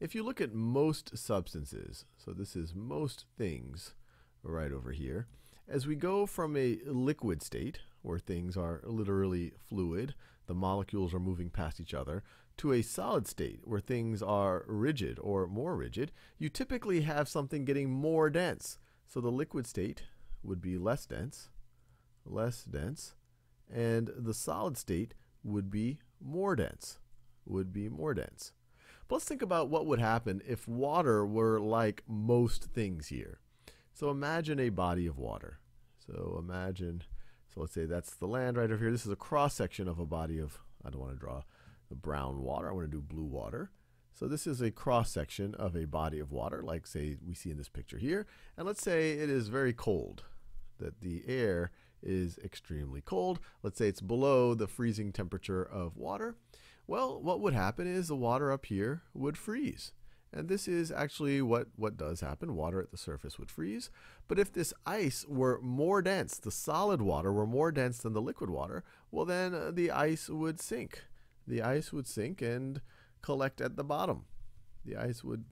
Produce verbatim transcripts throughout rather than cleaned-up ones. If you look at most substances, so this is most things right over here, as we go from a liquid state, where things are literally fluid, the molecules are moving past each other, to a solid state, where things are rigid or more rigid, you typically have something getting more dense. So the liquid state would be less dense, less dense, and the solid state would be more dense, would be more dense. But let's think about what would happen if water were like most things here. So imagine a body of water. So imagine, so let's say that's the land right over here. This is a cross section of a body of, I don't want to draw the brown water, I want to do blue water. So this is a cross section of a body of water, like say we see in this picture here. And let's say it is very cold, that the air is extremely cold. Let's say it's below the freezing temperature of water. Well, what would happen is the water up here would freeze. And this is actually what, what does happen. Water at the surface would freeze. But if this ice were more dense, the solid water were more dense than the liquid water, well then uh, the ice would sink. The ice would sink and collect at the bottom. The ice would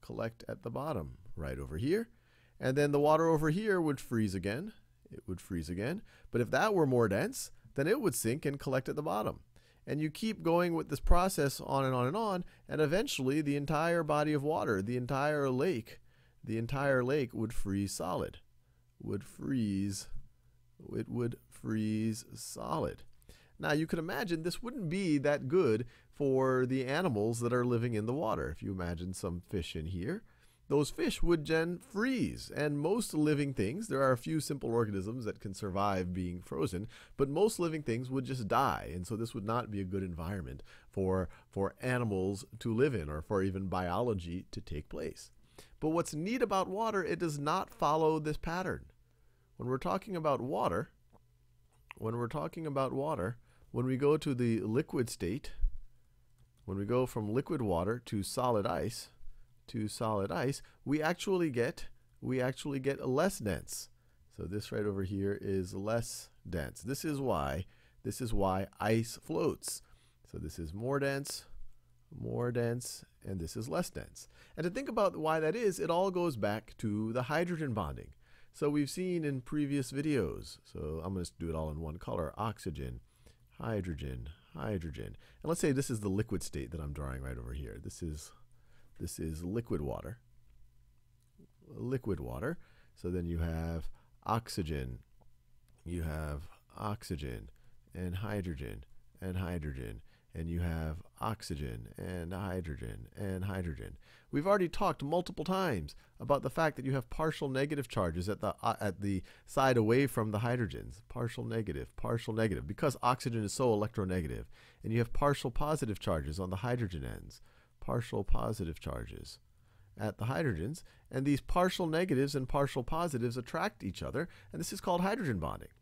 collect at the bottom right over here. And then the water over here would freeze again. It would freeze again. But if that were more dense, then it would sink and collect at the bottom. And you keep going with this process on and on and on, and eventually the entire body of water, the entire lake, the entire lake would freeze solid, would freeze, it would freeze solid. Now you can imagine this wouldn't be that good for the animals that are living in the water. If you imagine some fish in here, those fish would then freeze. And most living things, there are a few simple organisms that can survive being frozen, but most living things would just die. And so this would not be a good environment for, for animals to live in or for even biology to take place. But what's neat about water, it does not follow this pattern. When we're talking about water, when we're talking about water, when we go to the liquid state, when we go from liquid water to solid ice, to solid ice, we actually get, we actually get less dense. So this right over here is less dense. This is why, this is why ice floats. So this is more dense, more dense, and this is less dense. And to think about why that is, it all goes back to the hydrogen bonding. So we've seen in previous videos, so I'm going to do it all in one color, oxygen, hydrogen, hydrogen. And let's say this is the liquid state that I'm drawing right over here. This is This is liquid water, liquid water. So then you have oxygen, you have oxygen, and hydrogen, and hydrogen, and you have oxygen, and hydrogen, and hydrogen. We've already talked multiple times about the fact that you have partial negative charges at the, uh, at the side away from the hydrogens. Partial negative, partial negative, because oxygen is so electronegative. And you have partial positive charges on the hydrogen ends. Partial positive charges at the hydrogens, and these partial negatives and partial positives attract each other, and this is called hydrogen bonding.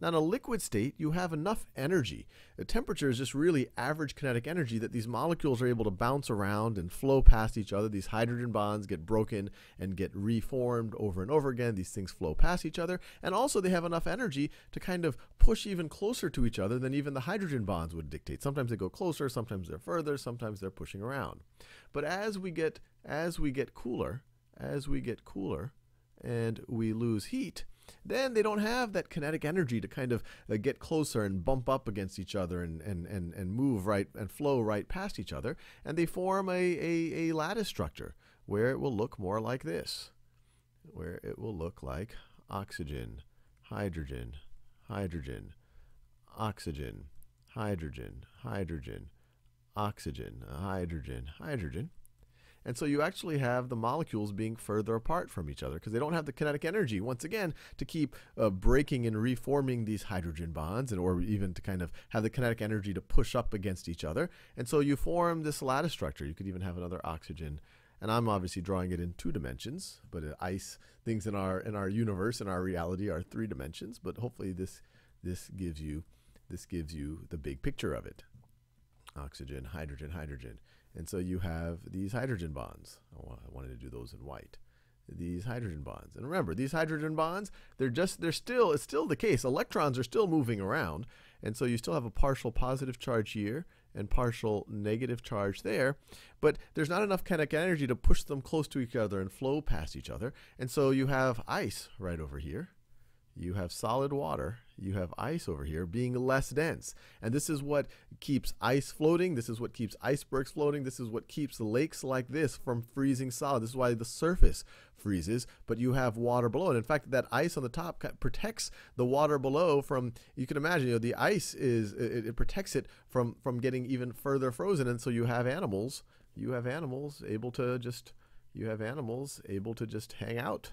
Now in a liquid state, you have enough energy. The temperature is just really average kinetic energy that these molecules are able to bounce around and flow past each other. These hydrogen bonds get broken and get reformed over and over again. These things flow past each other, and also they have enough energy to kind of push even closer to each other than even the hydrogen bonds would dictate. Sometimes they go closer, sometimes they're further, sometimes they're pushing around. But as we get, as we get cooler, as we get cooler, and we lose heat, then they don't have that kinetic energy to kind of uh, get closer and bump up against each other and, and, and, and move right and flow right past each other. And they form a, a, a lattice structure where it will look more like this, where it will look like oxygen, hydrogen, hydrogen, oxygen, hydrogen, hydrogen, oxygen, hydrogen, hydrogen. And so you actually have the molecules being further apart from each other because they don't have the kinetic energy, once again, to keep uh, breaking and reforming these hydrogen bonds and or even to kind of have the kinetic energy to push up against each other. And so you form this lattice structure. You could even have another oxygen. And I'm obviously drawing it in two dimensions, but ice, things in our, in our universe, in our reality are three dimensions. But hopefully this, this, gives you, this gives you the big picture of it. Oxygen, hydrogen, hydrogen. And so you have these hydrogen bonds. Oh, I wanted to do those in white. These hydrogen bonds. And remember, these hydrogen bonds, they're just, they're still, it's still the case. Electrons are still moving around. And so you still have a partial positive charge here and partial negative charge there, but there's not enough kinetic energy to push them close to each other and flow past each other. And so you have ice right over here. You have solid water, you have ice over here being less dense. And this is what keeps ice floating, this is what keeps icebergs floating, this is what keeps lakes like this from freezing solid. This is why the surface freezes, but you have water below. And in fact, that ice on the top protects the water below from, you can imagine, you know, the ice is, it, it protects it from, from getting even further frozen. And so you have animals, you have animals able to just, you have animals able to just hang out.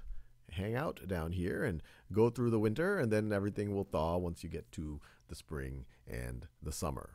hang out down here and go through the winter, and then everything will thaw once you get to the spring and the summer.